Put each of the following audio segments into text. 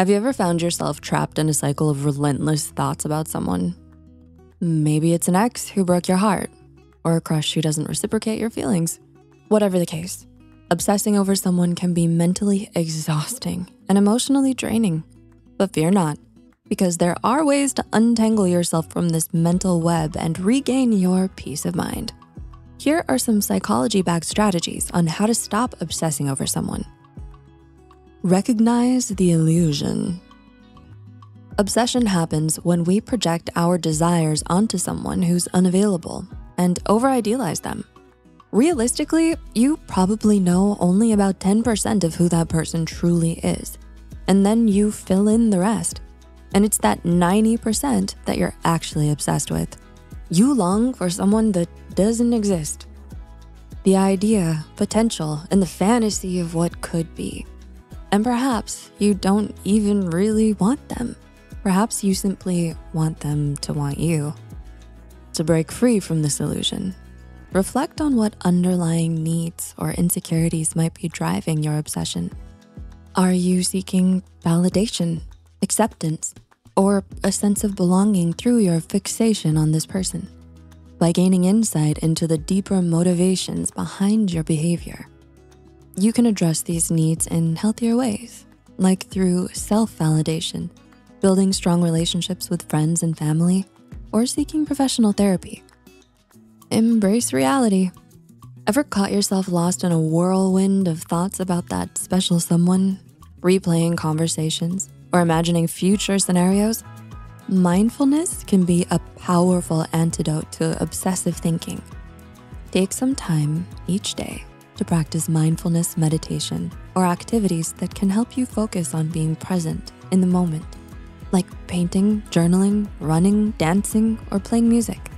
Have you ever found yourself trapped in a cycle of relentless thoughts about someone? Maybe it's an ex who broke your heart, or a crush who doesn't reciprocate your feelings. Whatever the case, obsessing over someone can be mentally exhausting and emotionally draining. But fear not, because there are ways to untangle yourself from this mental web and regain your peace of mind. Here are some psychology-backed strategies on how to stop obsessing over someone. Recognize the illusion. Obsession happens when we project our desires onto someone who's unavailable and over-idealize them. Realistically, you probably know only about 10% of who that person truly is, and then you fill in the rest. And it's that 90% that you're actually obsessed with. You long for someone that doesn't exist. The idea, potential, and the fantasy of what could be. And perhaps you don't even really want them. Perhaps you simply want them to want you. To break free from this illusion, reflect on what underlying needs or insecurities might be driving your obsession. Are you seeking validation, acceptance, or a sense of belonging through your fixation on this person? By gaining insight into the deeper motivations behind your behavior, you can address these needs in healthier ways, like through self-validation, building strong relationships with friends and family, or seeking professional therapy. Embrace reality. Ever caught yourself lost in a whirlwind of thoughts about that special someone, replaying conversations, or imagining future scenarios? Mindfulness can be a powerful antidote to obsessive thinking. Take some time each day to practice mindfulness meditation or activities that can help you focus on being present in the moment, like painting, journaling, running, dancing, or playing music.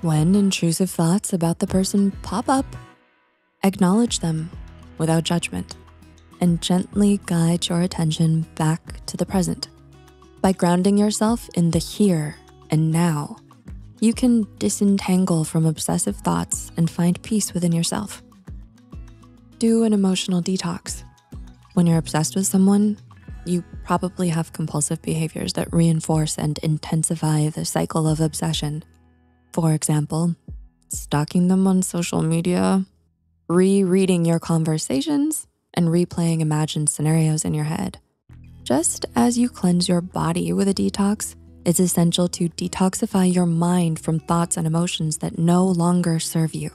When intrusive thoughts about the person pop up, acknowledge them without judgment and gently guide your attention back to the present. By grounding yourself in the here and now, you can disentangle from obsessive thoughts and find peace within yourself. Do an emotional detox. When you're obsessed with someone, you probably have compulsive behaviors that reinforce and intensify the cycle of obsession. For example, stalking them on social media, rereading your conversations, and replaying imagined scenarios in your head. Just as you cleanse your body with a detox, it's essential to detoxify your mind from thoughts and emotions that no longer serve you.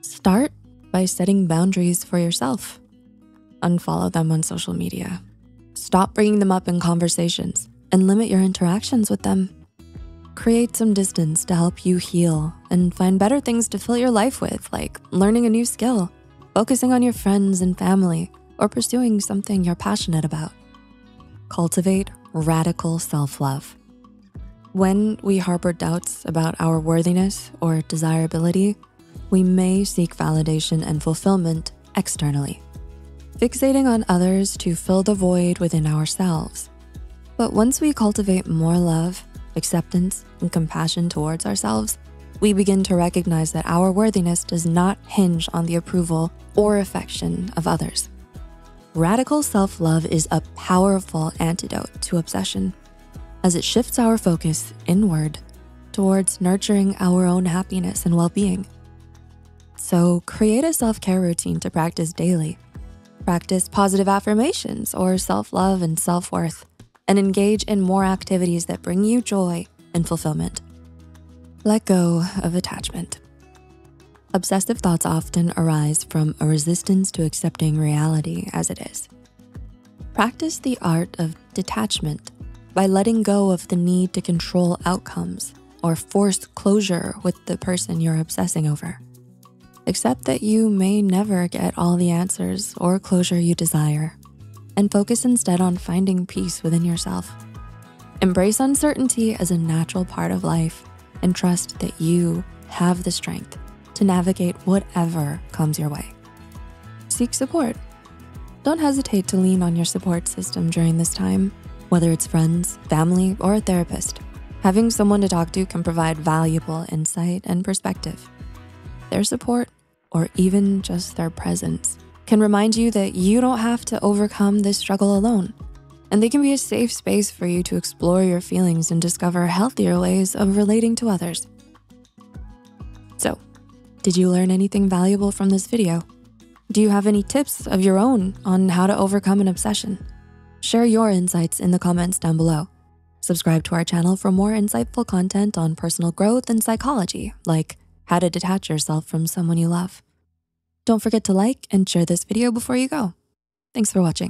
Start by setting boundaries for yourself. Unfollow them on social media. Stop bringing them up in conversations and limit your interactions with them. Create some distance to help you heal and find better things to fill your life with, like learning a new skill, focusing on your friends and family, or pursuing something you're passionate about. Cultivate radical self-love. When we harbor doubts about our worthiness or desirability, we may seek validation and fulfillment externally, fixating on others to fill the void within ourselves. But once we cultivate more love, acceptance, and compassion towards ourselves, we begin to recognize that our worthiness does not hinge on the approval or affection of others. Radical self-love is a powerful antidote to obsession, as it shifts our focus inward towards nurturing our own happiness and well-being. So create a self-care routine to practice daily. Practice positive affirmations or self-love and self-worth, and engage in more activities that bring you joy and fulfillment. Let go of attachment. Obsessive thoughts often arise from a resistance to accepting reality as it is. Practice the art of detachment by letting go of the need to control outcomes or force closure with the person you're obsessing over. Accept that you may never get all the answers or closure you desire, and focus instead on finding peace within yourself. Embrace uncertainty as a natural part of life and trust that you have the strength to navigate whatever comes your way. Seek support. Don't hesitate to lean on your support system during this time, whether it's friends, family, or a therapist. Having someone to talk to can provide valuable insight and perspective. Their support, or even just their presence, can remind you that you don't have to overcome this struggle alone. and they can be a safe space for you to explore your feelings and discover healthier ways of relating to others. So, did you learn anything valuable from this video? Do you have any tips of your own on how to overcome an obsession? Share your insights in the comments down below. Subscribe to our channel for more insightful content on personal growth and psychology, like how to detach yourself from someone you love. Don't forget to like and share this video before you go. Thanks for watching.